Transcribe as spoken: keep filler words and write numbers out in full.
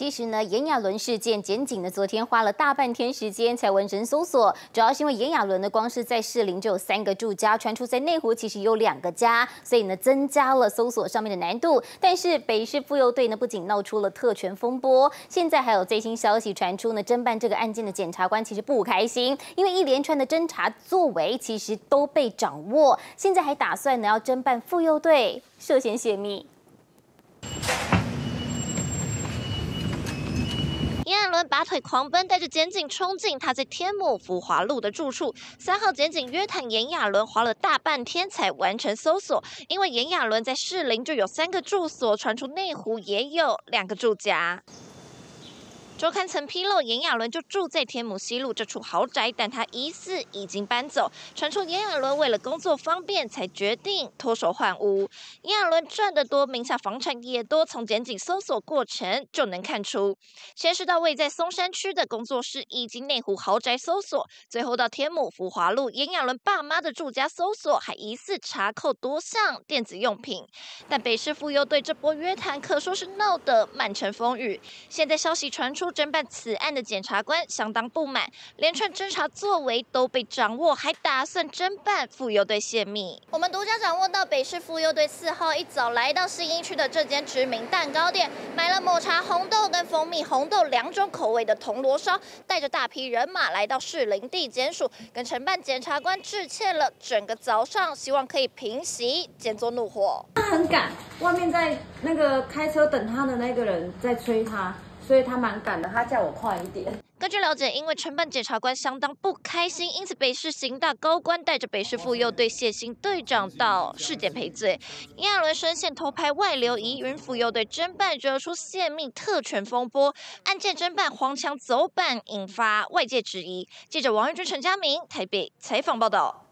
其实呢，炎亚纶事件检警呢，昨天花了大半天时间才完成搜索，主要是因为炎亚纶呢，光是在士林就有三个住家，传出在内湖其实有两个家，所以呢，增加了搜索上面的难度。但是北市妇幼队呢，不仅闹出了特权风波，现在还有最新消息传出呢，侦办这个案件的检察官其实不开心，因为一连串的侦查作为其实都被掌握，现在还打算呢要侦办妇幼队涉嫌泄密。 炎亚纶拔腿狂奔，带着检警冲进他在天母福华路的住处。三号检警约谈炎亚纶，花了大半天才完成搜索。因为炎亚纶在士林就有三个住所，传出内湖也有两个住家。 周刊曾披露，炎亚纶就住在天母西路这处豪宅，但他疑似已经搬走。传出炎亚纶为了工作方便，才决定脱手换屋。炎亚纶赚得多，名下房产也多，从检警搜索过程就能看出。先是到位在松山区的工作室以及内湖豪宅搜索，最后到天母福华路炎亚纶爸妈的住家搜索，还疑似查扣多项电子用品。但北市妇幼队这波约谈可说是闹得满城风雨。现在消息传出。 侦办此案的检察官相当不满，连串侦查作为都被掌握，还打算侦办妇幼队泄密。我们独家掌握到北市妇幼队四号一早来到信义区的这间知名蛋糕店，买了抹茶红豆跟蜂蜜红豆两种口味的铜锣烧，带着大批人马来到士林地检署，跟承办检察官致歉了整个早上，希望可以平息减作怒火。他很赶，外面在那个开车等他的那个人在催他。 所以他蛮赶的，他叫我快一点。根据了解，因为承办检察官相当不开心，因此北市刑大高官带着北市妇幼队谢兴队长到市检赔罪。炎亚纶深陷偷拍外流疑云，妇幼队侦办惹出泄密特权风波，案件侦办荒腔走板，引发外界质疑。记者王玉君、陈佳明台北采访报道。